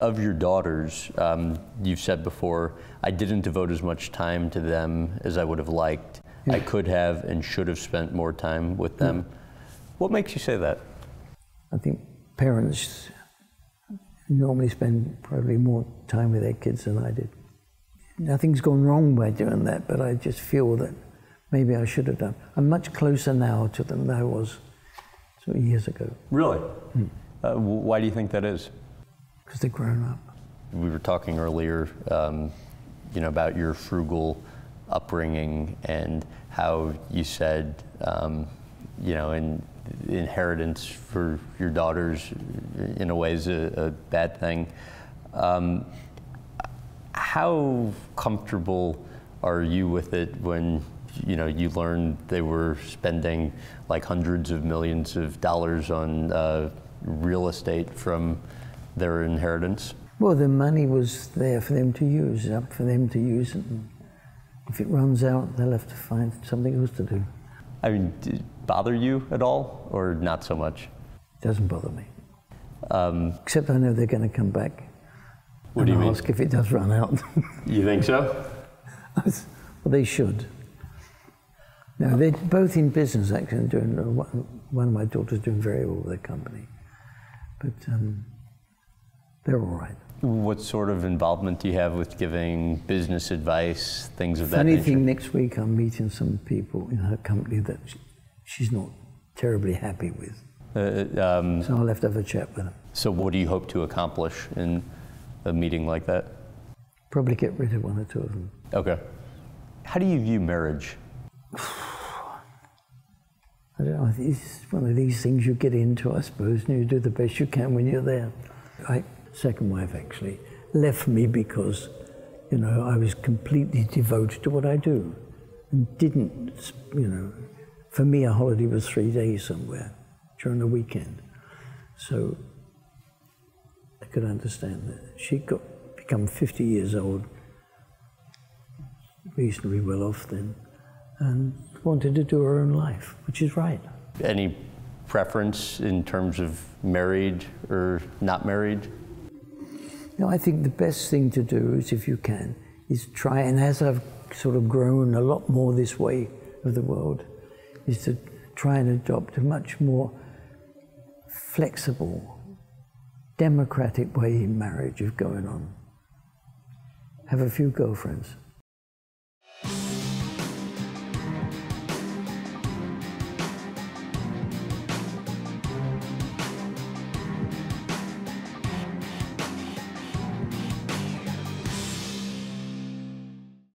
Of your daughters, you've said before, I didn't devote as much time to them as I would have liked. I could have and should have spent more time with them. What makes you say that? I think parents normally spend probably more time with their kids than I did. Nothing's gone wrong by doing that, but I just feel that maybe I should have done. I'm much closer now to them than I was sort of years ago. Really? Why do you think that is? Because they're grown up. We were talking earlier, you know, about your frugal upbringing and how you said, you know, inheritance for your daughters in a way is a bad thing. How comfortable are you with it when, you know, you learned they were spending like hundreds of millions of dollars on real estate from their inheritance? Well, the money was there for them to use, up for them to use, and if it runs out, they'll have to find something else to do. I mean, did it bother you at all, or not so much? It doesn't bother me. Except I know they're going to come back. What do you mean? Ask if it does run out. You think so? Well, they should. No, they're both in business, actually, and doing, one of my daughters doing very well with their company. But, they're all right. What sort of involvement do you have with giving business advice, things of that nature? Funny thing, next week I'm meeting some people in her company that she's not terribly happy with. So I'll have to have a chat with them. So what do you hope to accomplish in a meeting like that? Probably get rid of one or two of them. Okay. How do you view marriage? I don't know, it's one of these things you get into, I suppose, and you do the best you can when you're there. Second wife actually left me because, you know, I was completely devoted to what I do and didn't, you know, for me a holiday was 3 days somewhere during the weekend. So I could understand that. She become 50 years old, reasonably well off then, and wanted to do her own life, which is right. Any preference in terms of married or not married? No, I think the best thing to do is, if you can, is try, and as I've sort of grown a lot more this way of the world, is to try and adopt a much more flexible, democratic way in marriage of going on. Have a few girlfriends.